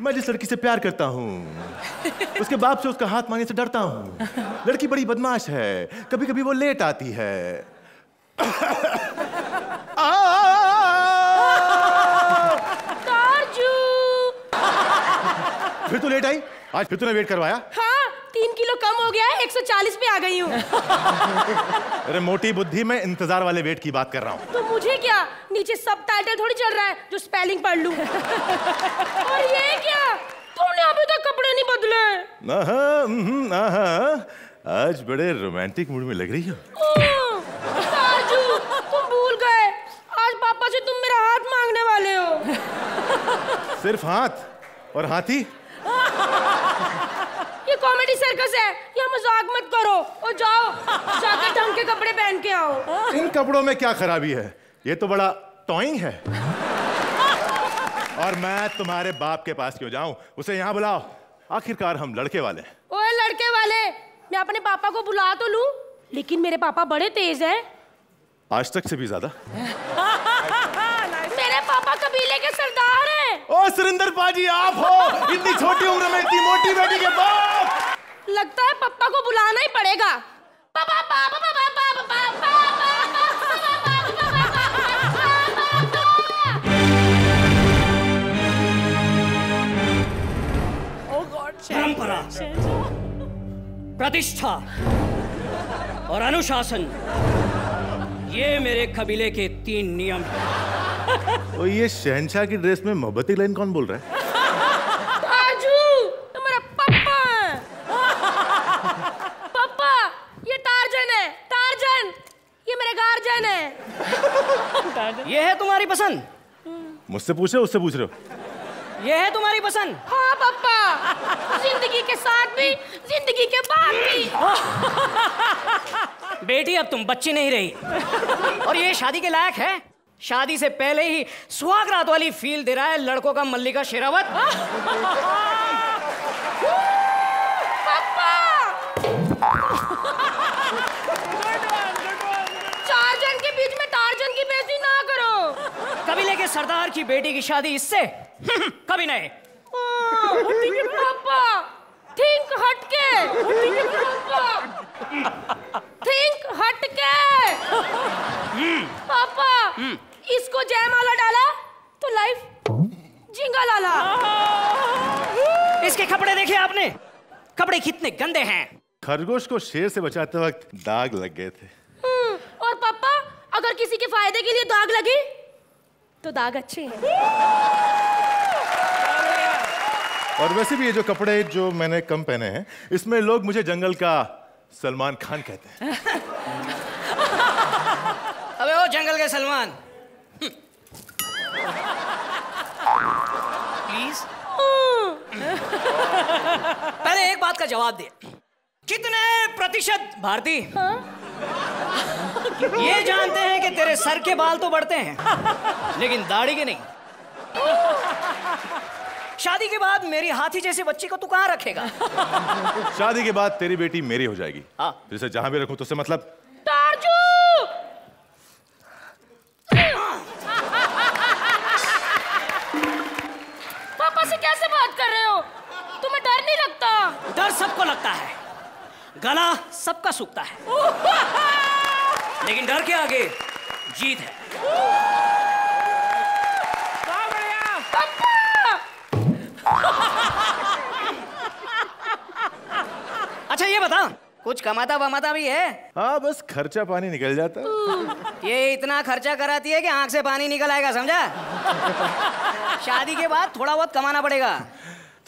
मैं जिस लड़की से प्यार करता हूँ उसके बाप से उसका हाथ मांगने से डरता हूँ। लड़की बड़ी बदमाश है, कभी कभी वो लेट आती है। फिर तो लेट आई आज, फिर तूने वेट करवाया। हाँ 3 किलो कम हो गया है, 140 पे आ गई हूँ। अरे मोटी बुद्धि, मैं इंतजार वाले वेट की बात कर रहा हूँ। तो मुझे क्या, नीचे सब टाइटल थोड़ी चल रहा है जो स्पेलिंग पढ़ लूँ। और ये क्या, तुमने अभी तक कपड़े नहीं बदले। आज बड़े रोमांटिक मूड में लग रही हो। राजू तुम भूल गए, आज पापा से तुम मेरा हाथ मांगने वाले हो। सिर्फ हाथ और हाथी? ये कॉमेडी सर्कस है, ये मजाक मत करो। और जाओ जाकर ढंग के कपड़े पहन के आओ। इन कपड़ों में क्या खराबी है, ये तो बड़ा टॉइंग है। और मैं तुम्हारे बाप के पास क्यों जाऊं, उसे यहाँ बुलाओ, आखिरकार हम लड़के वाले। ओए लड़के वाले, मैं अपने पापा को बुला तो लूं, लेकिन मेरे पापा बड़े तेज हैं, आज तक से भी ज्यादा। मेरे पापा कबीले के सरदार हैं। ओ सुरेंद्र पाजी आप हो, इतनी छोटी उम्र में इतनी मोटी बेटी के बाप। लगता है पापा को बुलाना ही पड़ेगा। पापा पापा पापा पापा पापा पापा। Oh God. परंपरा, प्रतिष्ठा और अनुशासन, ये मेरे कबीले के 3 नियम हैं। और ये शहंशाह की ड्रेस में मोहब्बती लाइन कौन बोल रहा है? ताजू, तुम्हारा पापा है। पापा, ये टार्जन है, टार्जन। ये मेरे गार्जन है। ये है तुम्हारी पसंद? मुझसे पूछे, उससे पूछ रहे हो। ये है तुम्हारी पसंद? हाँ पापा, जिंदगी के साथ भी, जिंदगी के बाद भी। बेटी अब तुम बच्ची नहीं रही, और ये शादी के लायक है। शादी से पहले ही सुहागरात वाली फील दे रहा है लड़कों का मल्लिका शेरावत। टार्जन के बीच में टार्जन की बेइज्जती ना करो। कबीले के सरदार की बेटी की शादी इससे कभी नहीं। पापा थिंक हटके, थिंक हटके। पापा इसको जयमाला डाला तो लाइफ झिंगा लाला। इसके कपड़े देखे आपने, कपड़े कितने गंदे हैं। खरगोश को शेर से बचाते वक्त दाग लग गए थे। और पापा अगर किसी के फायदे के लिए दाग लगे तो दाग अच्छे हैं। और वैसे भी ये जो कपड़े जो मैंने कम पहने हैं, इसमें लोग मुझे जंगल का सलमान खान कहते हैं। अबे ओ जंगल के सलमान, प्लीज पहले एक बात का जवाब दे, कितने प्रतिशत भारती ये जानते हैं कि तेरे सर के बाल तो बढ़ते हैं लेकिन दाढ़ी के नहीं। शादी के बाद मेरी हाथी जैसी बच्ची को तू कहाँ रखेगा? शादी के बाद तेरी बेटी मेरी हो जाएगी। हाँ जैसे जहाँ भी रखूँ तो उससे मतलब। टार्जू से कैसे बात कर रहे हो, तुम्हें डर नहीं लगता? डर सबको लगता है, गला सबका सूखता है, लेकिन डर के आगे जीत है। अच्छा ये बता, कुछ कमाता वमाता भी है? हाँ बस खर्चा पानी निकल जाता। ये इतना खर्चा कराती है कि आंख से पानी निकल आएगा, समझा? शादी के बाद थोड़ा बहुत कमाना पड़ेगा।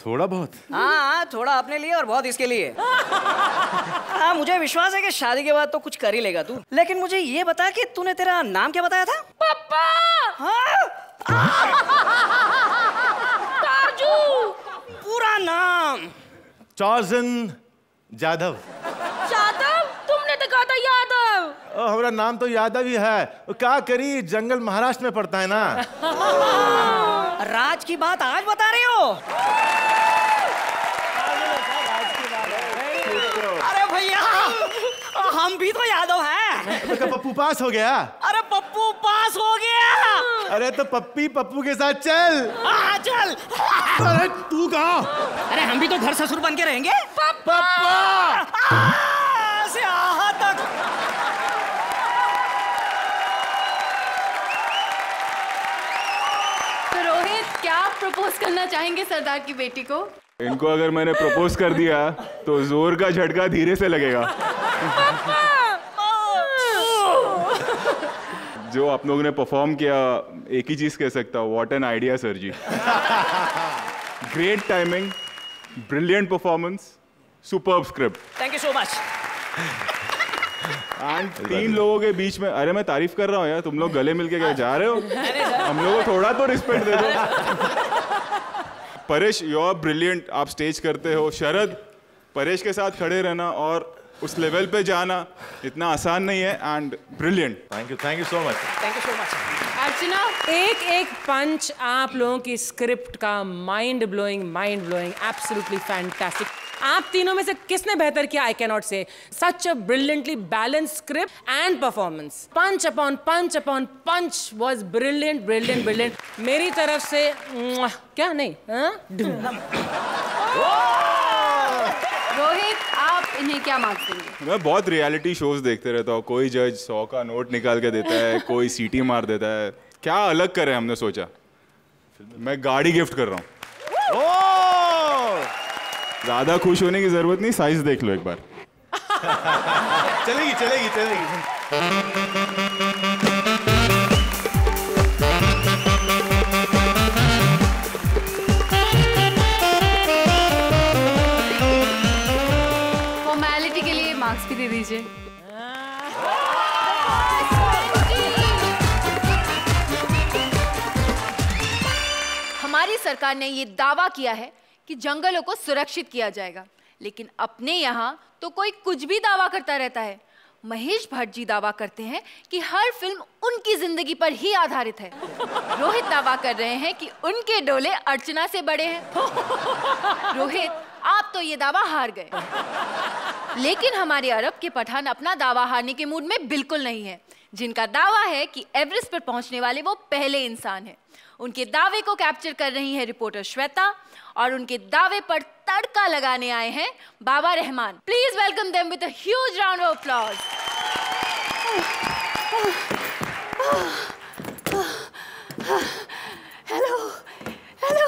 थोड़ा बहुत? हाँ थोड़ा अपने लिए और बहुत इसके लिए। हाँ मुझे विश्वास है कि शादी के बाद तो कुछ कर ही लेगा तू, लेकिन मुझे ये बता कि तूने तेरा नाम क्या बताया था? पापा। तारजू। पूरा नाम टार्जन जाधव। जाधव? तुमने तो कहा था यादव। हमारा नाम तो यादव ही है, क्या करी, जंगल महाराष्ट्र में पड़ता है ना। राज की बात आज बता रहे हो? अरे भैया हम भी तो यादव हैं। तो पप्पू पास हो गया। अरे पप्पू पास हो गया। अरे तो पप्पी पप्पू के साथ चल। चल। अरे तू कहाँ? अरे हम भी तो घर ससुर बन के रहेंगे। पापा से आहा तक। तो रोहित, क्या आप प्रपोज करना चाहेंगे सरदार की बेटी को? इनको अगर मैंने प्रपोज कर दिया तो जोर का झटका धीरे से लगेगा। जो आप लोगों ने परफॉर्म किया, एक ही चीज कह सकता हूँ, व्हाट एन आइडिया सर जी। Great timing, brilliant performance, superb script. Thank you so much. And तीन लोगों के बीच में, अरे मैं तारीफ कर रहा हूँ यार, तुम लोग गले मिलके क्या जा रहे हो? हम लोगों को थोड़ा तो रिस्पेक्ट दे दो। परेश, यू आर ब्रिलियंट, आप स्टेज करते हो। शरद, परेश के साथ खड़े रहना और उस लेवल पे जाना इतना आसान नहीं है। And brilliant, thank you so much, thank you so much. Archana, एक एक पंच आप लोगों की स्क्रिप्ट का माइंड ब्लोइंग, एब्सोल्युटली फैंटास्टिक। आप तीनों में से किसने बेहतर किया? आई can not say. Such a brilliantly balance script and performance. Punch upon punch upon punch was brilliant, brilliant, brilliant. मेरी तरफ से क्या नहीं। रोहित, आप इन्हें क्या मार्क्स देंगे? मैं बहुत रियलिटी शोज देखते रहता हूँ। कोई जज 100 का नोट निकाल के देता है, कोई सीटी मार देता है। क्या अलग करें हमने सोचा। मैं गाड़ी गिफ्ट कर रहा हूँ। ज़्यादा खुश होने की जरूरत नहीं, साइज देख लो एक बार। चलेगी चलेगी चलेगी। दे दीजिए। हमारी सरकार ने ये दावा किया है कि जंगलों को सुरक्षित किया जाएगा, लेकिन अपने यहाँ तो कोई कुछ भी दावा करता रहता है। महेश भट्ट जी दावा करते हैं कि हर फिल्म उनकी जिंदगी पर ही आधारित है। रोहित दावा कर रहे हैं कि उनके डोले अर्चना से बड़े हैं। रोहित, आप तो ये दावा हार गए। लेकिन हमारे अरब के पठान अपना दावा हारने के मूड में बिल्कुल नहीं है, जिनका दावा है कि एवरेस्ट पर पहुंचने वाले वो पहले इंसान हैं। उनके दावे को कैप्चर कर रही है रिपोर्टर श्वेता, और उनके दावे पर तड़का लगाने आए हैं Baba Rahman. Please welcome them with a huge round of applause. Hello hello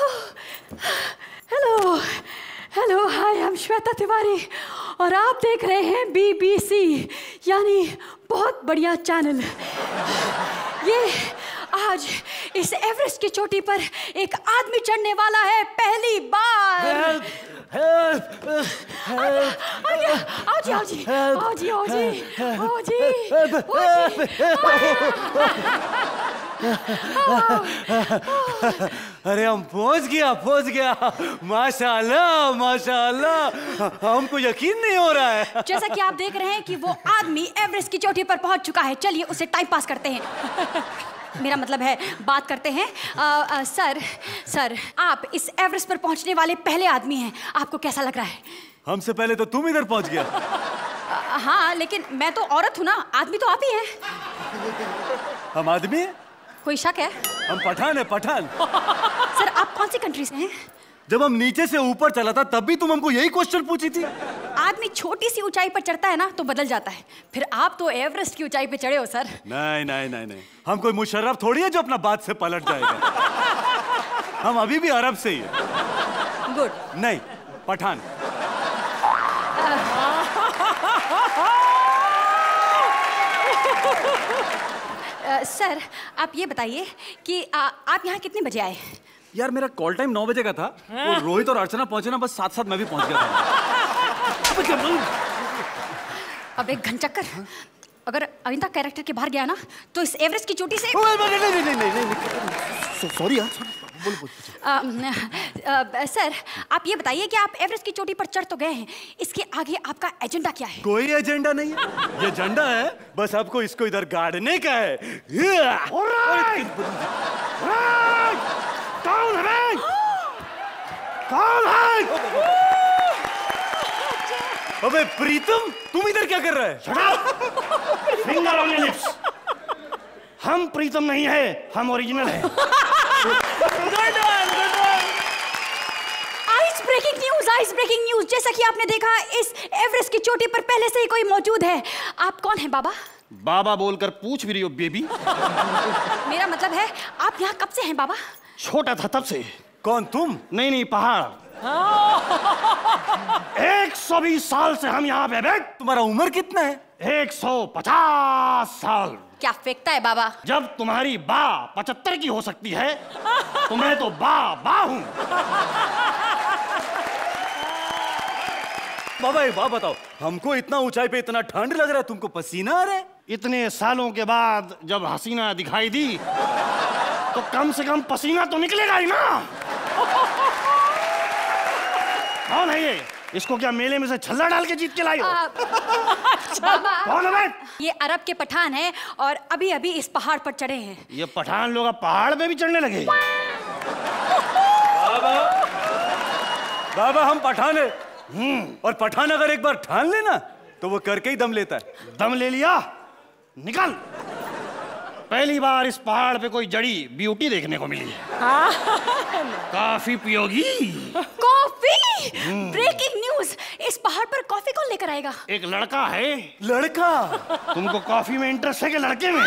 hello hello, hi, I am Shweta Tiwari और आप देख रहे हैं BBC, यानी बहुत बढ़िया चैनल। ये आज इस एवरेस्ट की चोटी पर एक आदमी चढ़ने वाला है पहली बार। अरे हम पहुंच गया, माशाल्लाह माशाल्लाह, हमको यकीन नहीं हो रहा है। जैसा कि आप देख रहे हैं कि वो आदमी एवरेस्ट की चोटी पर पहुंच चुका है। चलिए उसे टाइम पास करते हैं, मेरा मतलब है बात करते हैं। सर, आप इस एवरेस्ट पर पहुंचने वाले पहले आदमी हैं, आपको कैसा लग रहा है? हमसे पहले तो तुम इधर पहुंच गया। हाँ, लेकिन मैं तो औरत हूँ ना, आदमी तो आप ही हैं। हम आदमी हैं? कोई शक है? हम पठान है, पठान। सर, आप कौन सी कंट्री से हैं? जब हम नीचे से ऊपर चला था तब भी तुम हमको यही क्वेश्चन पूछी थी। आदमी छोटी सी ऊंचाई पर चढ़ता है ना तो बदल जाता है, फिर आप तो एवरेस्ट की ऊंचाई पे चढ़े हो सर। नहीं नहीं नहीं नहीं, हम कोई मुशर्रफ थोड़ी है जो अपना बात से पलट जाएगा। हम अभी भी अरब से ही हैं। गुड। नहीं, पठान। सर, आप ये बताइए कि आप यहाँ कितने बजे आए? यार, मेरा कॉल टाइम 9 बजे का था। और रोहित और अर्चना पहुंचे ना, बस साथ साथ मैं भी पहुंच गया था। अब एक घंटा कर, अगर अनिता कैरेक्टर के बाहर गया ना तो इस एवरेस्ट की चोटी से। नहीं, सॉरी यार, बोल। सर, आप ये बताइए कि आप एवरेस्ट की चोटी पर चढ़ तो गए हैं, इसके आगे आपका एजेंडा क्या है? कोई एजेंडा नहीं है, ये एजेंडा है, बस आपको इसको इधर गाड़ने का है। कौन है? अबे प्रीतम, तुम इधर क्या कर रहा है? Finger on your lips. हम प्रीतम नहीं है, हम ओरिजिनल है। Ice breaking news. जैसा कि आपने देखा, इस एवरेस्ट की चोटी पर पहले से ही कोई मौजूद है। आप कौन हैं बाबा? बाबा बोलकर पूछ भी रही हो बेबी। मेरा मतलब है आप यहाँ कब से हैं बाबा? छोटा था तब से। कौन तुम? नहीं पहाड़। 120 साल से हम यहाँ पे बैठ। तुम्हारा उम्र कितना है? 150 साल। क्या फेंकता है बाबा? जब तुम्हारी बा 75 की हो सकती है तो मैं तो बा हूँ। बाबा एक बात बताओ, हमको इतना ऊंचाई पे इतना ठंड लग रहा है, तुमको पसीना आ रहा है? इतने सालों के बाद जब हसीना दिखाई दी तो कम से कम पसीना तो निकलेगा ही ना। कौन है ये? इसको क्या मेले में से छल्ला डाल के जीत के लाई हो? कौन है भाई? ये अरब के पठान हैं और अभी अभी इस पहाड़ पर चढ़े हैं। ये पठान लोग अब पहाड़ पे भी चढ़ने लगे। बाबा हम पठान हैं और पठान अगर एक बार ठान लेना तो वो करके ही दम लेता है। दम ले लिया, निकल। पहली बार इस पहाड़ पे कोई जड़ी ब्यूटी देखने को मिली है। काफी पियोगी? कॉफी? ब्रेकिंग न्यूज, इस पहाड़ पर कॉफी कौन लेकर आएगा? एक लड़का है। लड़का? तुमको कॉफी में इंटरेस्ट है कि लड़के में?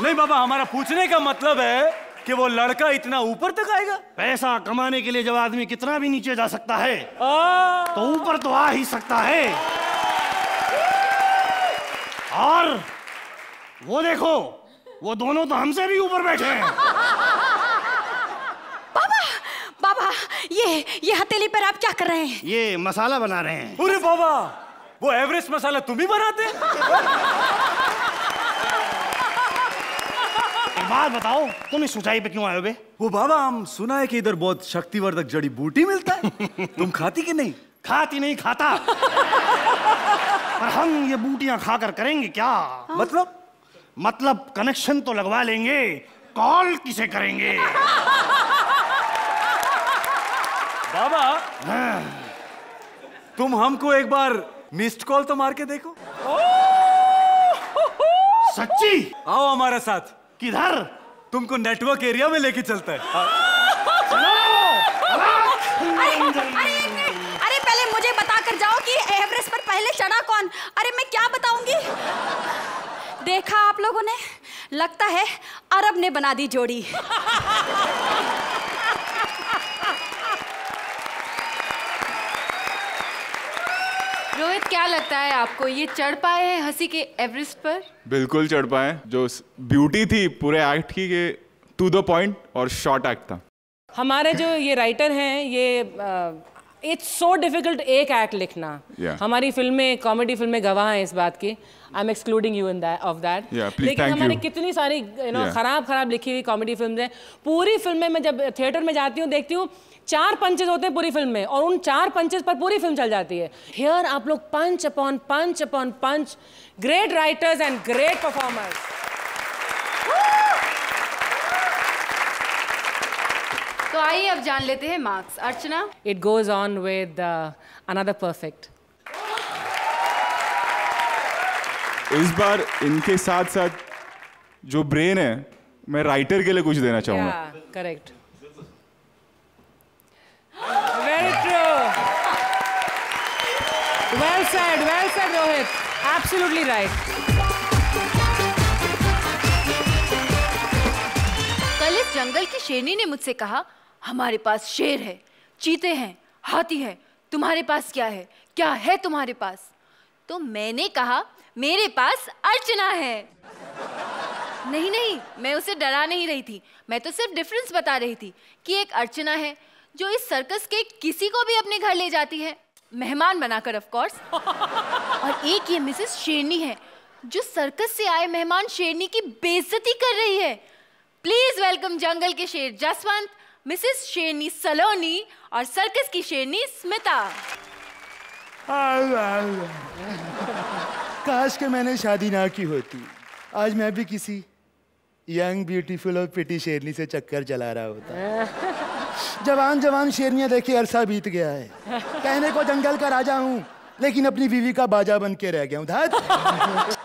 नहीं बाबा, हमारा पूछने का मतलब है कि वो लड़का इतना ऊपर तक आएगा? पैसा कमाने के लिए जब आदमी कितना भी नीचे जा सकता है तो ऊपर तो आ ही सकता है। और वो देखो, वो दोनों तो हमसे भी ऊपर बैठे हैं। बाबा ये हथेली पर आप क्या कर रहे हैं? ये मसाला बना रहे हैं। अरे बाबा, वो एवरेस्ट मसाला तुम ही बनाते हैं? एक बात बताओ, तुम इस ऊंचाई पे क्यों आए हो बे? वो बाबा, हम सुना है कि इधर बहुत शक्तिवर्धक जड़ी बूटी मिलता है। तुम खाती कि नहीं? खाती नहीं खाता। पर हम ये बूटियां खाकर करेंगे क्या? हाँ? मतलब कनेक्शन तो लगवा लेंगे, कॉल किसे करेंगे? बाबा हाँ। तुम हमको एक बार मिस्ड कॉल तो मार के देखो। सच्ची? आओ हमारे साथ। किधर? तुमको नेटवर्क एरिया में लेके चलता है। अरे पहले मुझे बताकर जाओ कि एवरेस्ट पर पहले चढ़ा कौन? अरे मैं क्या बताऊंगी? देखा आप लोगों ने, लगता है अरब ने बना दी जोड़ी। रोहित, क्या लगता है आपको, ये चढ़ पाए हैं हंसी के एवरेस्ट पर? बिल्कुल चढ़ पाए। जो ब्यूटी थी पूरे एक्ट की, ये टू द पॉइंट और शॉर्ट एक्ट था। हमारे जो ये राइटर हैं, ये इट्स सो डिफिकल्ट एक एक्ट लिखना। हमारी फिल्में, कॉमेडी फिल्में गवाह हैं इस बात की। I am excluding you in of that. लेकिन हमारी कितनी सारी खराब लिखी हुई कॉमेडी फिल्में हैं। पूरी फिल्म में मैं जब थिएटर में जाती हूँ, देखती हूँ 4 पंचेज होते हैं पूरी फिल्म में और उन 4 पंचेज पर पूरी फिल्म चल जाती है। हियर आप लोग punch upon punch upon punch. Great writers and great performers. तो आइए अब जान लेते हैं marks. Archana, it goes on with another perfect. इस बार इनके साथ साथ जो ब्रेन है, मैं राइटर के लिए कुछ देना चाहूंगा। Correct, very true, well said Rohit, absolutely right. कल इस जंगल की शेरनी ने मुझसे कहा, हमारे पास शेर है, चीते हैं, हाथी है, तुम्हारे पास क्या है तुम्हारे पास? तो मैंने कहा, मेरे पास अर्चना है। नहीं, मैं उसे डरा नहीं रही थी। मैं तो सिर्फ डिफरेंस बता रही थी कि एक अर्चना है जो इस सर्कस के किसी को भी अपने घर ले जाती है, मेहमान बनाकर ऑफ कोर्स। और एक ये मिसेस शेरनी है जो सर्कस से आए मेहमान शेरनी की बेइज्जती कर रही है। प्लीज वेलकम जंगल के शेर जसवंत, मिसेस शेरनी सलोनी और सर्कस की शेरनी स्मिता। काश कि मैंने शादी ना की होती, आज मैं भी किसी यंग ब्यूटीफुल और प्रिटी शेरनी से चक्कर चला रहा होता। जवान शेरनियां देखे अरसा बीत गया है। कहने को जंगल का राजा हूँ लेकिन अपनी बीवी का बाजा बन के रह गया हूँ।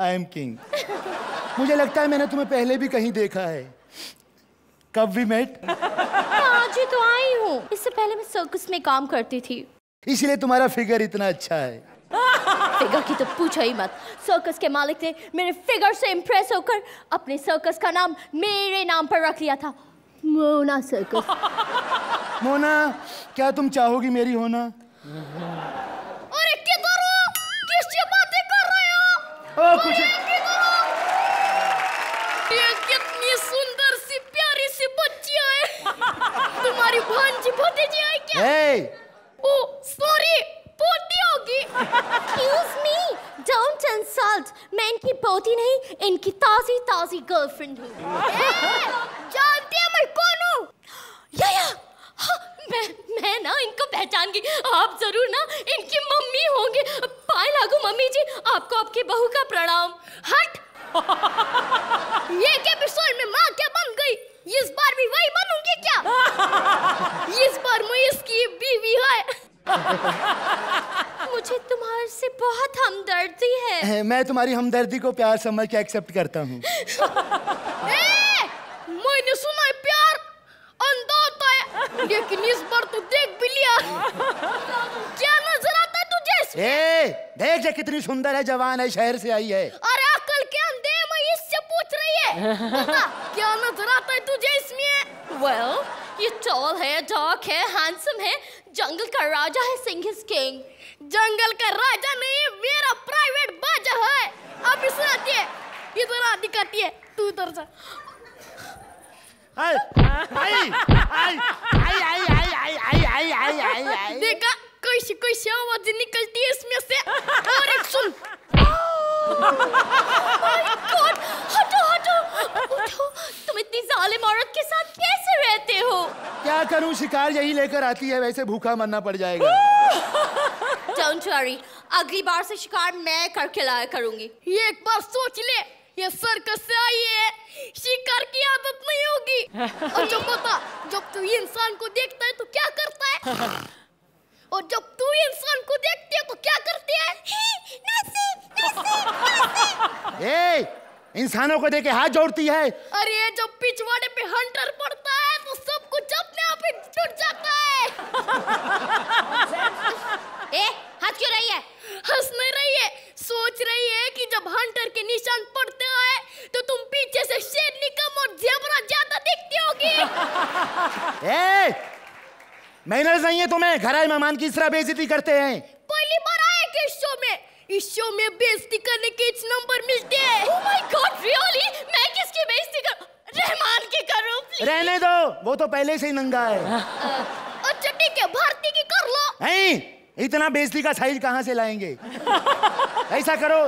I am king. मुझे लगता है मैंने तुम्हें पहले भी कहीं देखा है। कब वी मेट? तो आई हूँ, इससे पहले मैं सर्कस में काम करती थी। इसलिए तुम्हारा फिगर इतना अच्छा है। फिगर की तो पूछो ही मत। सर्कस के मालिक ने मेरे फिगर से इम्प्रेस होकर अपने सर्कस का नाम मेरे नाम पर रख लिया था, मोना सर्कस। मोना, क्या तुम चाहोगी मेरी होना? अरे किधर हो? किससे बातें कर रहे हो? ओ कुछ ये कितनी सुंदर सी प्यारी सी बच्ची है। तुम्हारी भांजी भतीजी है क्या? ओ सॉरी, पोती होगी। Excuse me, don't insult. मैं इनकी पोती नहीं, इनकी ताजी ताजी गर्लफ्रेंड हूँ। जानती है मैं कौन हूँ? या हाँ, मैं ना इनको पहचान गई। आप जरूर ना इनकी मम्मी होंगे। पाए लागू मम्मी जी, आपको आपकी बहू का प्रणाम। हट, ये क्या बिस्तर में माँ क्या बन गई? इस बार भी वही बनूंगी क्या? इस बार मैं इसकी बीवी है। मुझे तुम्हारे से बहुत हमदर्दी है। मैं तुम्हारी हमदर्दी को प्यार समझ के एक्सेप्ट करता हूँ। मैंने सुना है प्यार अंधा होता है, लेकिन इस बार तो देख भी लिया। क्या नजर आता है तुझे इसमें? देख जा कितनी सुंदर है, जवान है, शहर से आई है। अरे अकल के अंधे, मैं इससे पूछ रही है। क्या नजर आता है तुझे इसमें? Well, ये टॉल है, डार्क है, हैंडसम है, जंगल का राजा है, सिंह इज किंग। जंगल का राजा नहीं, मेरा प्राइवेट बाजा है। अब इसे आती है, इधर आती काटी है, तू इधर जा। देखा कैसी कैसी आवाजें निकलती है इसमें से। और एक सुन, हटो हटो, उठो। तुम इतनी जालिम औरत के साथ कैसे रहते हो? क्या करूं, शिकार यही लेकर आती है, वैसे भूखा मरना पड़ जाएगा। Don't worry, अगली बार से शिकार मैं करके लाया करूंगी। ये एक बार सोच ले, ये सर्कस से आई है, शिकार की आदत नहीं होगी। और जब पता, जब तू इंसान को देखता है तो क्या करता है? और जब तू इंसान को देखती है तो क्या करती है? नासी, नासी, नासी। इंसानों को देख के हाथ जोड़ती है। अरे जब पिछवाड़े पे हंटर पड़ता है तो सब कुछ अपने आप ही छूट जाता है। हंस क्यों रही है? हंस नहीं रही है, सोच रही है कि जब हंटर के निशान पड़ते हैं तो तुम पीछे से शेरनी कम और ज़ेबरा ज़्यादा दिखती होगी। मैनर्स नहीं है तुम्हें, घर आए मेहमान की इस तरह बेइज्जती करते हैं। पहली बार आए कि इस शो में बेइज्जती करने के इस नंबर मिलते हैं। Oh my God, really? मैं किसकी बेइज्जती करूं? रहमान की करूं, please। रहने दो, वो तो पहले से ही नंगा है। अच्छा ठीक है, भारती की कर लो। इतना बेइज्जती का साइज कहाँ से लाएंगे? ऐसा करो,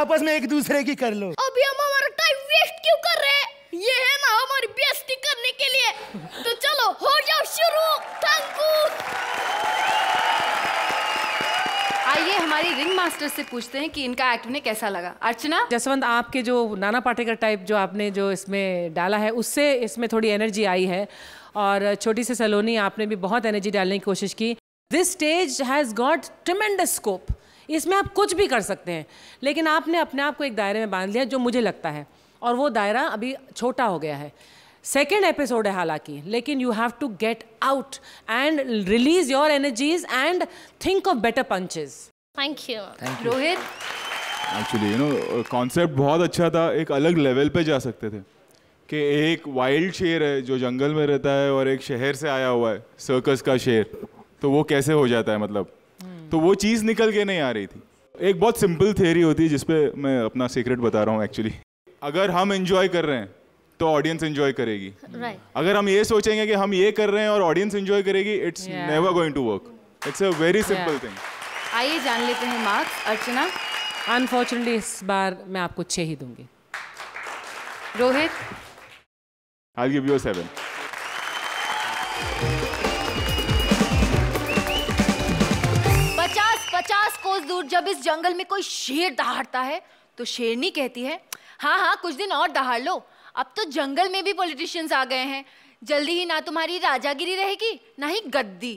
आपस में एक दूसरे की कर लो। अभी हम हमारा टाइम वेस्ट क्यों कर रहे हैं? ये है ना हमारी बेइज्जती करने के लिए। तो चलो हो जाओ शुरू। आइए हमारी रिंग मास्टर से पूछते हैं कि इनका एक्ट उन्हें कैसा लगा। अर्चना जसवंत, आपके जो नाना पाटेकर टाइप जो आपने जो इसमें डाला है, उससे इसमें थोड़ी एनर्जी आई है। और छोटी सी सलोनी, आपने भी बहुत एनर्जी डालने की कोशिश की। This stage has got tremendous scope, इसमें आप कुछ भी कर सकते हैं। लेकिन आपने अपने आप को एक दायरे में बांध लिया जो मुझे लगता है, और वो दायरा अभी छोटा हो गया है। सेकेंड एपिसोड है हालांकि, लेकिन you have to get out and release your energies and think of better punches. Thank you Rohit. Actually you know concept बहुत अच्छा था, एक अलग लेवल पे जा सकते थे कि एक वाइल्ड शेर है जो जंगल में रहता है और एक शहर से आया हुआ है सर्कस का शेर, तो वो कैसे हो जाता है मतलब। तो वो चीज़ निकल के नहीं आ रही थी। एक बहुत सिंपल थियरी होती है जिसपे मैं अपना सीक्रेट बता रहा हूँ एक्चुअली। अगर हम एंजॉय कर रहे हैं तो ऑडियंस एंजॉय करेगी। अगर हम ये सोचेंगे कि हम ये कर रहे हैं और ऑडियंस एंजॉय करेगी, it's never going to work. It's a very simple thing. आइए जान लेते हैं मार्क्स। अर्चना, अनफॉर्चुनेटली इस बार मैं आपको 6 ही दूंगी। Rohit, I will give you 7। दूर जब इस जंगल में कोई शेर दहाड़ता है तो शेरनी कहती है, हाँ हाँ कुछ दिन और दहाड़ लो, अब तो जंगल में भी पॉलिटिशियंस आ गए हैं, जल्दी ही ना तुम्हारी राजागिरी रहेगी ना ही गद्दी।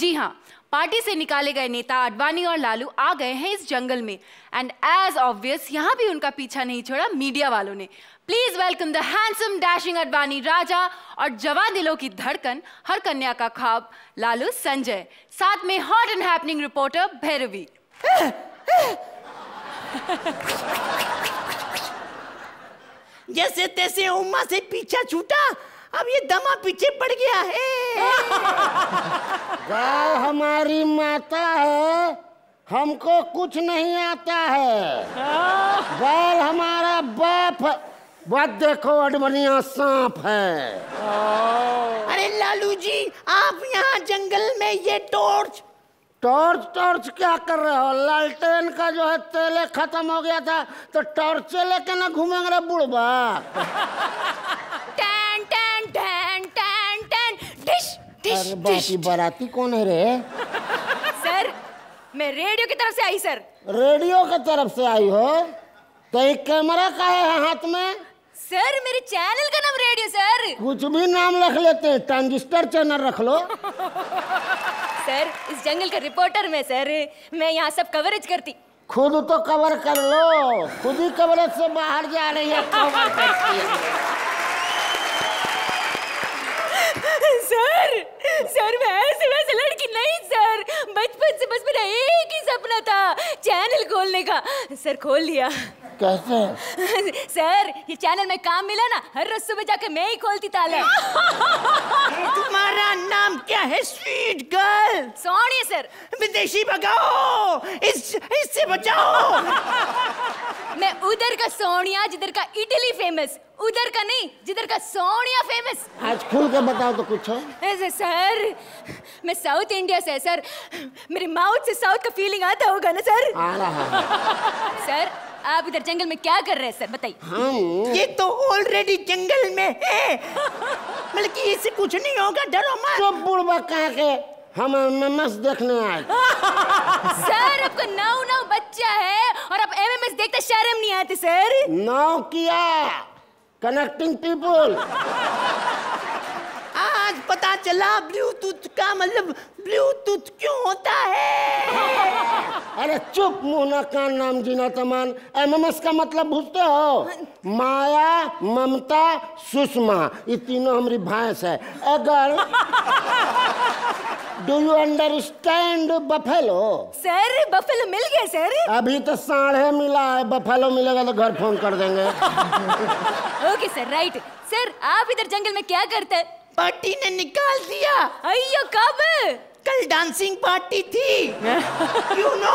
जी हाँ, पार्टी से निकाले गए नेता अडवाणी और लालू आ गए हैं इस जंगल में, एंड एज ऑब्वियस यहाँ भी उनका पीछा नहीं छोड़ा मीडिया वालों ने। Please welcome the handsome dashing Advani Raja और जवां दिलों की धड़कन, हर कन्या का ख्वाब लालू संजय, साथ में hot and happening reporter Bhairavi. जैसे तैसे उम्मा से पीछा छूटा, अब ये दमा पीछे पड़ गया है। गाँव हमारी माता है, हमको कुछ नहीं आता है। बाल हमारा बाप, बात देखो अडवाणिया सांप है। अरे लालू जी, आप यहाँ जंगल में ये टॉर्च टॉर्च क्या कर रहे हो? लालटेन का जो है तेल खत्म हो गया था, तो टॉर्च लेके ना घूमेंगे रे बुढ़वा। टैन टैन टैन टैन टैन डिश डिश। अरे बाकी बाराती कौन है रे? सर, मैं रेडियो की तरफ से आई। सर, रेडियो की तरफ से आई हो? तो एक कैमरा का है हाथ में? सर, मेरे चैनल का नाम रेडियो। सर, कुछ भी नाम रख लेते हैं, ट्रांजिस्टर चैनल रख लो। सर, इस जंगल का रिपोर्टर में सर, मैं यहाँ सब कवरेज करती। खुद तो कवर कर लो, खुद ही कवरेज से बाहर जा रही है। सर, सर मैं ऐसी वैसी लड़की नहीं सर, बचपन से बस मेरा एक ही सपना था चैनल खोलने का। सर, खोल लिया। कैसे? सर, ये चैनल में काम मिला ना, हर रोज सुबह जाके मैं ही खोलती ताला। तुम्हारा नाम क्या है स्वीट गर्ल? सोनिया। सर, विदेशी भगाओ, इससे बचाओ। मैं उधर का सोनिया जिधर का इटली फेमस, उधर का नहीं जिधर का सोनिया फेमस। आज खुल के बताओ तो कुछ है। सर, मैं साउथ इंडिया से सर, मेरे माउथ से साउथ का फीलिंग आता होगा ना सर? आ रहा है। सर, आप इधर जंगल में क्या कर रहे हैं सर, बताइए। हाँ। ये तो ऑलरेडी जंगल में है, बल्कि इससे कुछ नहीं होगा, डरो मत। तो बुढ़वा कहाँ के हम एमएमएस देखने आए। सर, आपको नौ बच्चा है और आप एमएमएस देखते शर्म नहीं आती सर? Nokia connecting people. आज पता चला ब्लूटूथ का मतलब ब्लूटूथ क्यों होता है। अरे चुप, मुँह ना कान नाम जीना तमान। एमएमएस का मतलब भूलते हो? माया, ममता, सुषमा, ये तीनों हमारी भैंस है। अगर do you understand buffalo? Sir, buffalo मिल गया सर? अभी तो साढ़े मिला है, बफेलो मिलेगा तो घर फोन कर देंगे। Okay sir, right. सर, आप इधर जंगल में क्या करते हैं? पार्टी ने निकाल दिया। अयो, कब? कल डांसिंग पार्टी थी। यू नो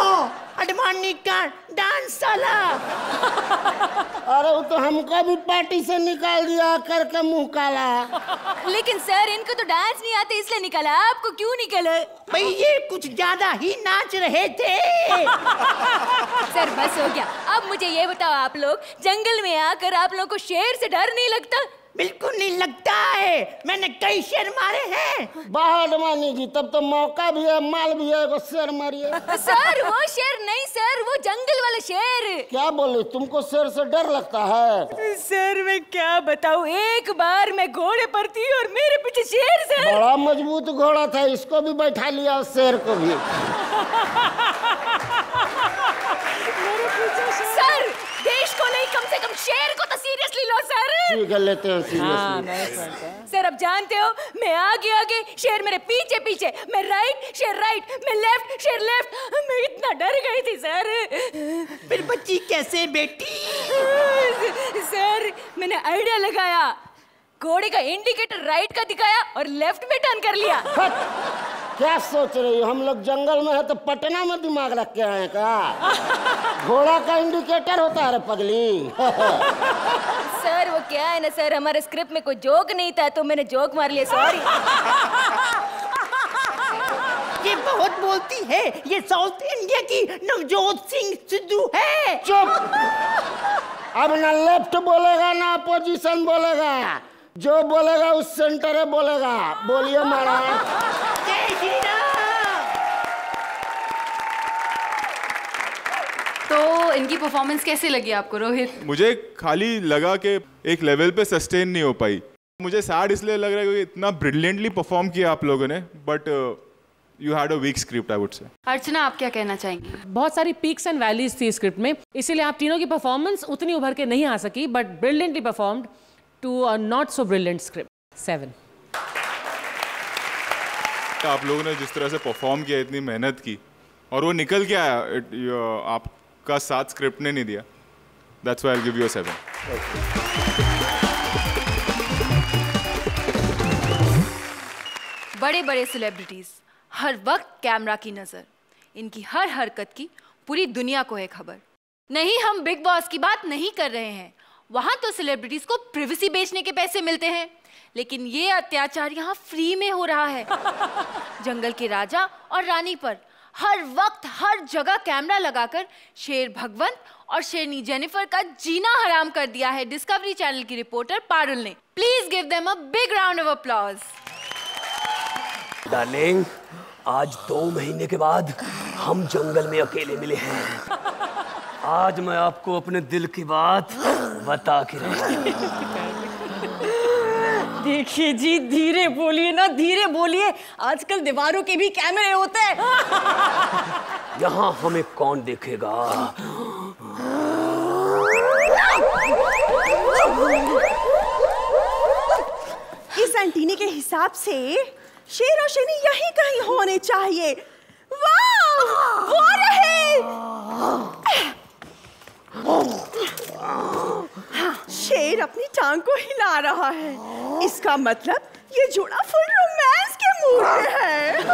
अडवाणी का डांस साला। अरे वो तो हमको भी पार्टी से निकाल दिया, करके मुंह काला। लेकिन सर, इनको तो डांस नहीं आते इसलिए निकाला, आपको क्यों निकाला? भाई, ये कुछ ज्यादा ही नाच रहे थे। सर, बस हो गया। अब मुझे ये बताओ, आप लोग जंगल में आकर आप लोगों को शेर से डर नहीं लगता? बिल्कुल नहीं लगता है, मैंने कई शेर मारे हैं। बहुत मानी जी, तब तो मौका भी है, माल भी है, वो शेर मारिए। सर, वो शेर नहीं सर, वो जंगल वाला शेर। क्या बोले, तुमको शेर से डर लगता है? सर, मैं क्या बताऊँ, एक बार मैं घोड़े पर थी और मेरे पीछे शेर। सर, बड़ा मजबूत घोड़ा था, इसको भी बैठा लिया और शेर को भी। सर, देश को नहीं, कम से कम शेर को तो सीरियसली लो सर। ठीक है, लेते हैं सीरियसली। सर, अब जानते हो, मैं आगे आगे, शेर मेरे पीछे पीछे, मैं राइट, शेर राइट, मैं लेफ्ट, शेर लेफ्ट। मैं इतना डर गई थी सर। फिर बच्ची कैसे बेटी? सर, मैंने आइडिया लगाया, घोड़े का इंडिकेटर राइट का दिखाया और लेफ्ट में टर्न कर लिया। क्या सोच रही हो, हम लोग जंगल में है तो पटना में दिमाग रख के आए का? घोड़ा का इंडिकेटर होता है रे पगली। सर, वो क्या है ना सर, हमारे स्क्रिप्ट में कोई जोक नहीं था तो मैंने जोक मार लिया, सॉरी। ये बहुत बोलती है, ये साउथ इंडिया की नवजोत सिंह सिद्धू है। चुप, अब ना लेफ्ट बोलेगा ना अपोजिशन बोलेगा, जो बोलेगा उस सेंटर बोलेगा। बोलिए महाराज। तो इनकी परफॉर्मेंस कैसे लगी आपको रोहित? मुझे खाली लगा कि एक लेवल पे सस्टेन नहीं हो पाई। मुझे सैड इसलिए लग रहा है क्योंकि इतना ब्रिलियंटली परफॉर्म किया आप लोगों ने, but You had a weak script, I would say. Archana, आप क्या कहना चाहेंगी? बहुत सारी peaks and valleys थी स्क्रिप्ट में, इसीलिए आप तीनों की performance उतनी उभर के नहीं आ सकी, but brilliantly performed to a not so brilliant script. 7. आप लोगों ने जिस तरह से perform किया, इतनी मेहनत की, और वो निकल के आया, आपका साथ स्क्रिप्ट ने नहीं दिया. That's why I'll give you a 7. बड़े-बड़े celebrities. हर वक्त कैमरा की नज़र, इनकी हर हरकत की पूरी दुनिया को है खबर. नहीं, हम बिग बॉस की बात नहीं कर रहे हैं, वहाँ तो सेलिब्रिटीज़ को प्रिवेसी बेचने के पैसे मिलते हैं, लेकिन ये अत्याचार यहाँ फ्री में हो रहा है. जंगल के राजा और रानी पर हर वक्त हर जगह कैमरा लगाकर शेर भगवंत और शेरनी जेनिफर का जीना हराम कर दिया है डिस्कवरी चैनल की रिपोर्टर पारुल ने. Please give them a big round of applause. Darling, आज 2 महीने के बाद हम जंगल में अकेले मिले हैं. आज मैं आपको अपने दिल की बात बता के देखिए जी, धीरे बोलिए ना, धीरे बोलिए, आजकल दीवारों के भी कैमरे होते हैं. यहाँ हमें कौन देखेगा? इस एंटीने के हिसाब से शेर और शेरनी यहीं कहीं होने चाहिए. वाह, वो रहे. शेर अपनी टांग को हिला रहा है, इसका मतलब ये जोड़ा फुल रोमांस के मूड में है.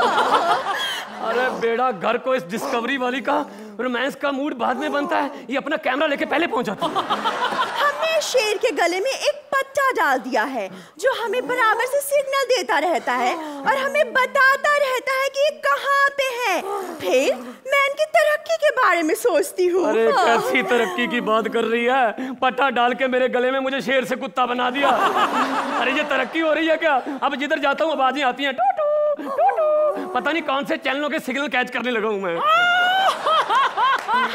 अरे बेड़ा घर को इस डिस्कवरी वाली का रोमांस का मूड बाद में बनता है, ये अपना कैमरा लेके पहले पहुंच जाता है. हमने शेर के गले में एक पत्ता डाल दिया है जो हमें बराबर से सिग्नल देता रहता है और हमें बताता रहता है कि ये कहाँ पे है. फिर मैं इनकी तरक्की के बारे में सोचती हूँ. अरे कैसी तरक्की की बात कर रही है? पत्ता डाल के मेरे गले में मुझे शेर से कुत्ता बना दिया. अरे ये तरक्की हो रही है क्या? अब जिधर जाता हूँ आवाजें आती है, टू टू टू टू, पता नहीं कौन से चैनलों के सिग्नल कैच करने लगा हूँ मैं.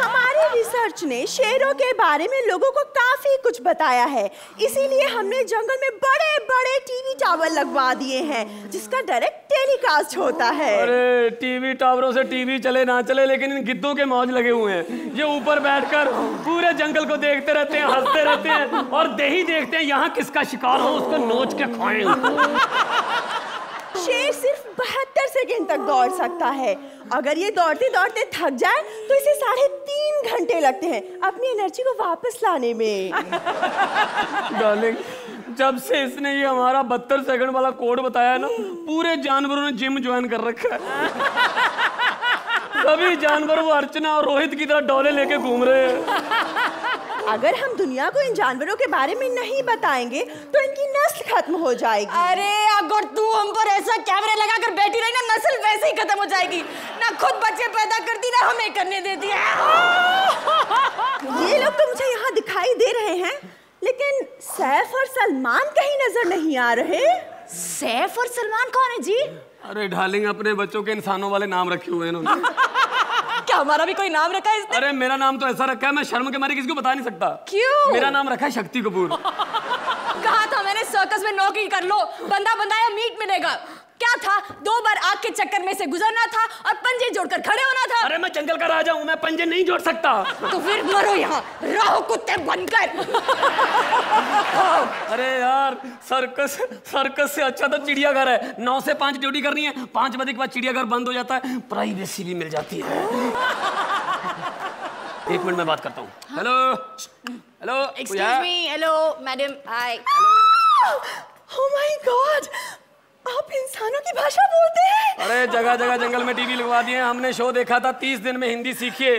हमारे रिसर्च ने शेरों के बारे में लोगों को काफी कुछ बताया है, इसीलिए हमने जंगल में बड़े-बड़े टीवी टावर लगवा दिए हैं, जिसका डायरेक्ट टेलीकास्ट होता है. अरे टीवी टावरों से टीवी चले ना चले, लेकिन इन गिद्धों के मौज लगे हुए हैं. ये ऊपर बैठकर पूरे जंगल को देखते रहते हैं, हंसते रहते हैं और यही देखते हैं यहाँ किसका शिकार हो, उसको नोच के खाएं. शेर सिर्फ 72 सेकेंड तक दौड़ सकता है. अगर ये दौड़ते दौड़ते थक जाए तो इसे 3.5 घंटे लगते हैं अपनी एनर्जी को वापस लाने में. डार्लिंग, जब से इसने ये हमारा 72 सेकंड वाला कोड बताया ना, पूरे जानवरों ने जिम ज्वाइन कर रखा है. सभी जानवर वो अर्चना और रोहित की तरह डोले लेके घूम रहे हैं. अगर हम दुनिया को इन जानवरों के बारे में नहीं बताएंगे तो इनकी नस्ल खत्म हो जाएगी. अरे अगर तू हम पर ऐसा कैमरा लगाकर बैठी रही ना, नस्ल वैसे ही खत्म हो जाएगी ना, खुद बच्चे पैदा करती ना हमें करने देती है. ये लोग तो मुझे यहाँ दिखाई दे रहे हैं, लेकिन सैफ और सलमान कहीं नजर नहीं आ रहे. सैफ और सलमान कौन है जी? अरे डार्लिंग, अपने बच्चों के इंसानों वाले नाम रखे हुए इन्होंने. क्या हमारा भी कोई नाम रखा है इसने? अरे मेरा नाम तो ऐसा रखा है, मैं शर्म के मारे किसी को बता नहीं सकता. क्यों? मेरा नाम रखा है शक्ति कपूर. कहा था मैंने, सर्कस में नौकरी कर लो, बंदा बनाया मीट मिलेगा. क्या था, 2 बार आग के चक्कर में से गुजरना था और पंजे जोड़कर खड़े होना था. अरे मैं जंगल का राजा हूँ, मैं पंजे नहीं जोड़ सकता. तो फिर मरो यहाँ, रहो कुत्ते बनकर. अरे यार, सर्कस से अच्छा तो चिड़ियाघर है. 9 से 5 ड्यूटी करनी है, 5 बजे के बाद चिड़ियाघर बंद हो जाता है, प्राइवेसी भी मिल जाती है. 1 मिनट में बात करता हूँ. Hello hello, excuse me. Hello madam, hi. Oh my God, आप इंसानों की भाषा बोलते हैं? अरे जगह जगह जंगल में टीवी लगवा दिए. हमने शो देखा था 30 दिन में हिंदी सीखिए.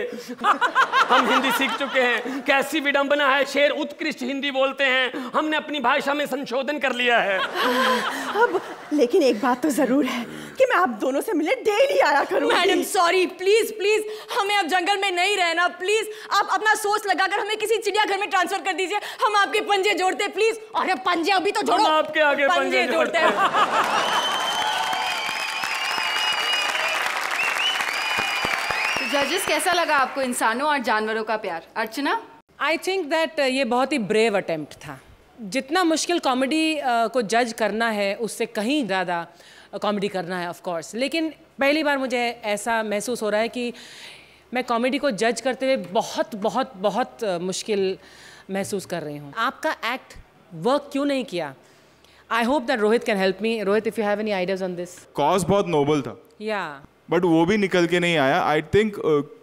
हम हिंदी सीख चुके हैं. कैसी विडंबना है, शेर उत्कृष्ट हिंदी बोलते हैं. हमने अपनी भाषा में संशोधन कर लिया है अब. लेकिन एक बात तो जरूर है कि मैं आप दोनों से मिलने डेली आया करूंगी. मैडम सॉरी, प्लीज प्लीज, हमें अब जंगल में नहीं रहना. प्लीज आप अपना सोच लगाकर हमें किसी चिड़ियाघर में ट्रांसफर कर दीजिए. हम आपके पंजे जोड़ते प्लीज. अरे पंजे अभी तो जोड़ो, आपके आगे पंजे जोड़ते हैं. जजेस, कैसा लगा आपको इंसानों और जानवरों का प्यार? अर्चना, आई थिंक दैट ये बहुत ही ब्रेव अटेम्प्ट था. जितना मुश्किल कॉमेडी को जज करना है उससे कहीं ज़्यादा कॉमेडी करना है ऑफ कोर्स, लेकिन पहली बार मुझे ऐसा महसूस हो रहा है कि मैं कॉमेडी को जज करते हुए बहुत बहुत बहुत मुश्किल महसूस कर रही हूँ। आपका एक्ट वर्क क्यों नहीं किया? I hope that Rohit can help me. Rohit, if you have any ideas on this. Cause बहुत नोबल था या बट वो भी निकल के नहीं आया। आई थिंक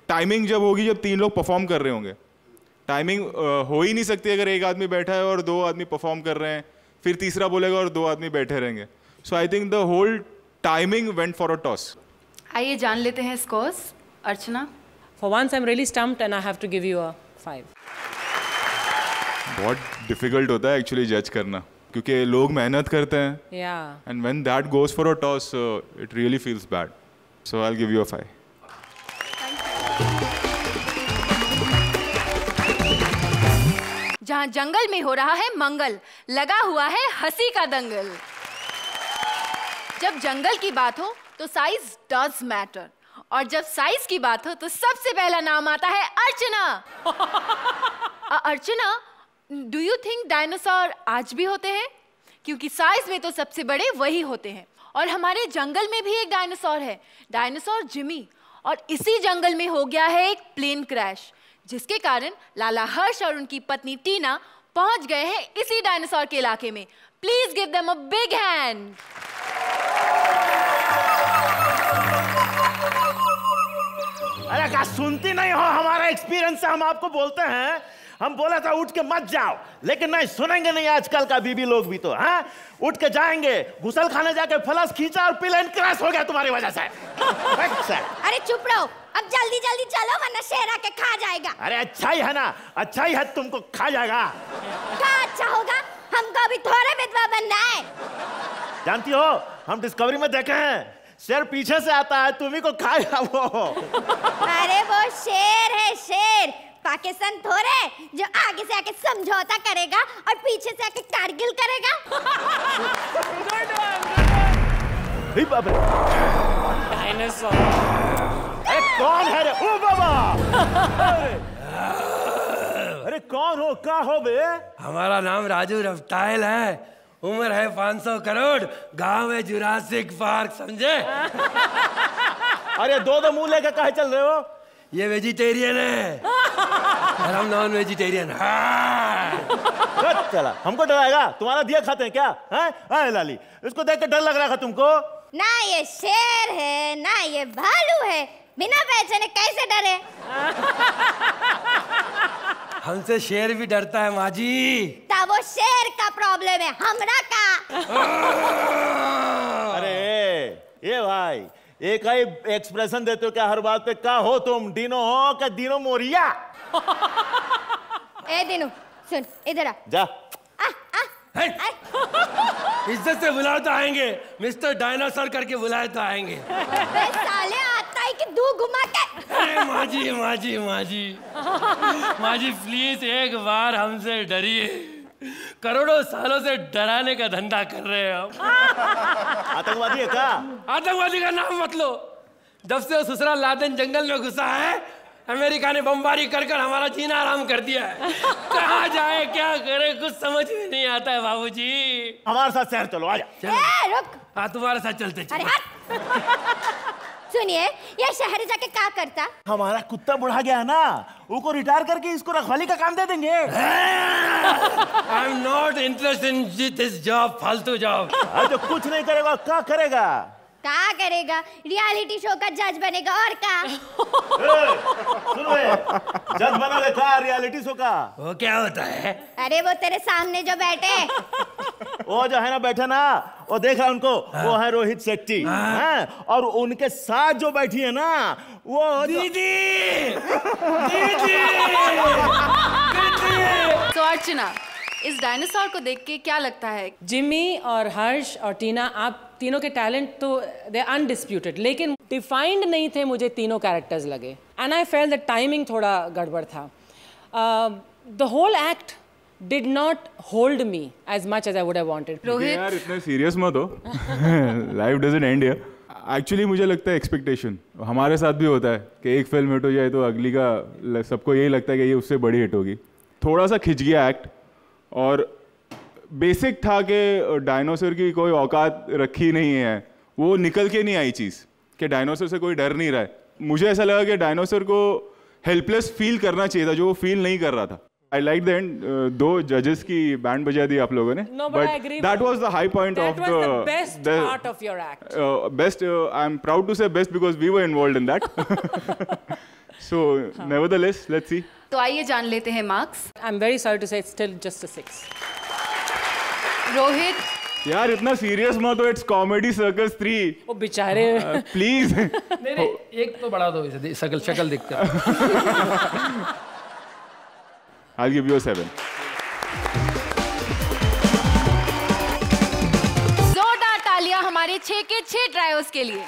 टाइमिंग जब होगी जब तीन लोग परफॉर्म कर रहे होंगे, टाइमिंग हो ही नहीं सकती अगर एक आदमी बैठा है और दो आदमी परफॉर्म कर रहे हैं, फिर तीसरा बोलेगा और दो आदमी बैठे रहेंगे। So I think the whole timing went for a toss. आइए जान लेते हैं scores. Archana, for once I am really stumped and I have to give you a 5। बहुत डिफिकल्ट होता है एक्चुअली जज करना क्योंकि लोग मेहनत करते हैं and when that goes for a toss it really feels bad, so I will give you a 5। जहाँ जंगल में हो रहा है मंगल, लगा हुआ है हंसी का दंगल। जब जंगल की बात हो तो साइज डज मैटर, और जब साइज की बात हो तो सबसे पहला नाम आता है Archana. Archana, do you think dinosaur आज भी होते हैं? क्योंकि साइज में तो सबसे बड़े वही होते हैं, और हमारे जंगल में भी एक डायनासोर है, डायनासोर जिमी, और इसी जंगल में हो गया है एक प्लेन क्रैश, जिसके कारण लाला हर्ष और उनकी पत्नी टीना पहुंच गए हैं इसी डायनासोर के इलाके में। Please give them a big hand. अरे क्या सुनती नहीं हो, हमारा एक्सपीरियंस है, हम आपको बोलते हैं। हम बोला था उठ के मत जाओ, लेकिन नहीं सुनेंगे नहीं आजकल का बीबी लोग भी तो, हाँ? उठ के जाएंगे, गुसल खाने जाके फलस खींचा और प्लेन क्रैश हो गया तुम्हारी वजह से। अरे चुप रहो, अब जल्दी जल्दी चलो वरना शेर आके खा जाएगा। अरे अच्छा ही है ना, अच्छा ही है, तुमको खा जाएगा। क्या अच्छा होगा, हमको अभी थोड़े विधवा बनना है। जानती हो हम डिस्कवरी में देखे हैं शेर पीछे से आता है, तुम्ही को खाएगा वो। अरे वो शेर है, शेर पाकिस्तान थोड़े जो आगे से आके समझौता करेगा और पीछे से आके कारगिल करेगा। डायनासोर। अरे कौन है रे? ओ बाबा। अरे कौन हो, क्या हो बे? हमारा नाम राजू रफ्ताइल है, उम्र है 500 करोड़, गांव है जुरासिक पार्क, समझे? अरे दो दो मुंह लेकर कहाँ चल रहे हो? ये वेजिटेरियन है और हम नॉन वेजिटेरियन। चला हमको डराएगा, तुम्हारा दिया खाते हैं क्या? है लाली, इसको देख के डर लग रहा था तुमको? ना ये शेर है ना ये भालू है, बिना पहचाने कैसे डरे? हमसे शेर भी डरता है माँ जी। तब वो शेर का प्रॉब्लम है, हमरा का। अरे ये भाई एक ही एक्सप्रेशन देते हो क्या हर बात पे? क्या हो तुम, डीनो हो क्या डीनो मोरिया? ए डीनो सुन इधर आ जा। इज्जत से बुलाओ तो आएंगे, मिस्टर डायनासोर करके बुलाए तो आएंगे। साले आता है कि दू घुमा के। अरे माजी माजी माजी माजी प्लीज एक बार हमसे डरिए, करोड़ों सालों से डराने का धंधा कर रहे हैं हम। आतंकवादी है क्या? आतंकवादी का नाम मत लो, जब से वो ससुराल लादेन जंगल में घुसा है अमेरिका ने बमबारी कर कर हमारा जीना आराम कर दिया है। कहाँ जाए क्या करे कुछ समझ में नहीं आता है बाबूजी। हमारे साथ शहर चलो, आजा। ए रुक, हाँ तुम्हारे साथ चलते। सुनिए ये शहर जाके क्या करता? हमारा कुत्ता बुढ़ा गया है ना, उसको रिटायर करके इसको रखवाली का काम दे देंगे। I am not interested in this job, फालतू जॉब। तो कुछ नहीं करेगा, क्या करेगा? क्या करेगा, रियलिटी शो का जज बनेगा और क्या। जज बना ले क्या रियलिटी शो का? वो क्या होता है? अरे वो तेरे सामने जो बैठे वो जो है ना बैठे ना, वो देखा उनको? हाँ। वो है रोहित शेट्टी। हाँ। हाँ। और उनके साथ जो बैठी है ना वो दीदी। तो अर्चना, इस डायनासोर को देख के क्या लगता है? जिमी और हर्ष और टीना, आप तीनों के टैलेंट तो दे अनडिस्प्यूटेड, लेकिन डिफाइंड नहीं थे मुझे तीनों कैरेक्टर्स लगे। And I fail the timing थोड़ा गड़बड़ था। The whole act did not hold me as much as I would have wanted. Rohit, यार इतने serious मत हो. Life doesn't end here. Actually मुझे लगता है expectation हमारे साथ भी होता है कि एक film hit हो जाए तो अगली का सबको यही लगता है कि ये उससे बड़ी hit होगी। थोड़ा सा खिंच गया act और बेसिक था कि डायनासोर की कोई औकात रखी नहीं है, वो निकल के नहीं आई चीज़ कि डायनासोर से कोई डर नहीं रहा है। मुझे ऐसा लगा कि डायनासोर को हेल्पलेस फील करना चाहिए था जो वो फील नहीं कर रहा था। I liked the end. दो जजेस की बैंड बजा दी आप लोगों ने। No, but I agree. That was the high point of the. That was the best part of your act. Best. I'm proud to say best because we were involved in that. So nevertheless, let's see. तो आइए जान लेते हैं marks. I'm very sorry to say it's still just a 6. Rohit. यार इतना serious मत हो, it's comedy circus 3। ओ बेचारे प्लीज। नहीं एक तो बढ़ा दो, इसे शकल शकल दिखता है। I'll give you a 7. जोरदार तालियां हमारे 6 के 6 ट्रायोस के लिए।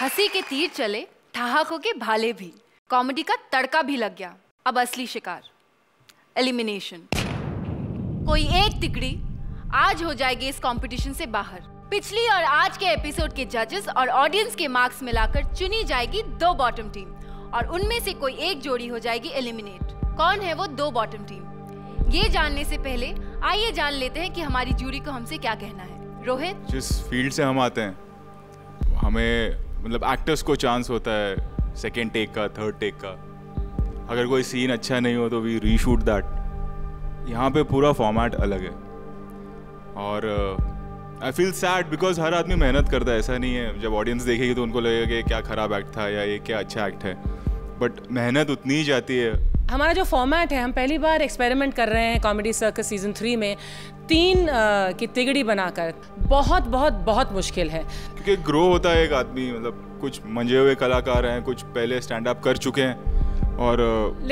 हंसी के तीर चले, ठहाकों के भाले भी, कॉमेडी का तड़का भी लग गया। अब असली शिकार एलिमिनेशन। कोई एक तिकड़ी आज हो जाएगी इस कंपटीशन से बाहर। पिछली और आज के एपिसोड के जजेस और ऑडियंस के मार्क्स मिलाकर चुनी जाएगी 2 बॉटम टीम और उनमें से कोई एक जोड़ी हो जाएगी एलिमिनेट। कौन है वो 2 बॉटम टीम? ये जानने से पहले आइए जान लेते हैं कि हमारी जूरी को हमसे क्या कहना है। रोहित, जिस फील्ड से हम आते हैं हमें मतलब एक्टर्स को चांस होता है सेकेंड टेक का, थर्ड टेक का, अगर कोई सीन अच्छा नहीं हो तो वी रीशूट दैट। यहाँ पर पूरा फॉर्मेट अलग है और आई फील सैड बिकॉज हर आदमी मेहनत करता है, ऐसा नहीं है जब ऑडियंस देखेगी तो उनको लगेगा कि क्या खराब एक्ट था या ये क्या अच्छा एक्ट है, बट मेहनत उतनी ही जाती है। हमारा जो फॉर्मेट है, हम पहली बार एक्सपेरिमेंट कर रहे हैं कॉमेडी सर्कस सीजन 3 में 3 की तिगड़ी बनाकर। बहुत बहुत बहुत मुश्किल है क्योंकि ग्रो होता है एक आदमी, मतलब कुछ मंझे हुए कलाकार हैं, कुछ पहले स्टैंड अप कर चुके हैं और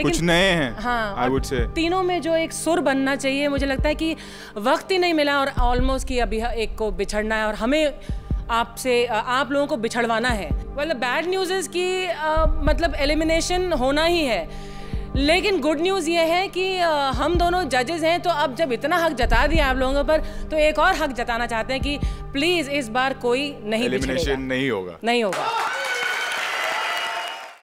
कुछ नए हैं। हाँ, I would say तीनों में जो एक सुर बनना चाहिए, मुझे लगता है कि वक्त ही नहीं मिला और ऑलमोस्ट कि अभी एक को बिछड़ना है और हमें आपसे आप लोगों को बिछड़वाना है। वेल बैड न्यूज़ इज़ कि मतलब एलिमिनेशन होना ही है, लेकिन गुड न्यूज़ ये है कि हम दोनों जजेस हैं तो अब जब इतना हक जता दिया आप लोगों पर तो एक और हक जताना चाहते हैं कि प्लीज़ इस बार कोई नहीं बिछड़ेगा, एलिमिनेशन नहीं होगा।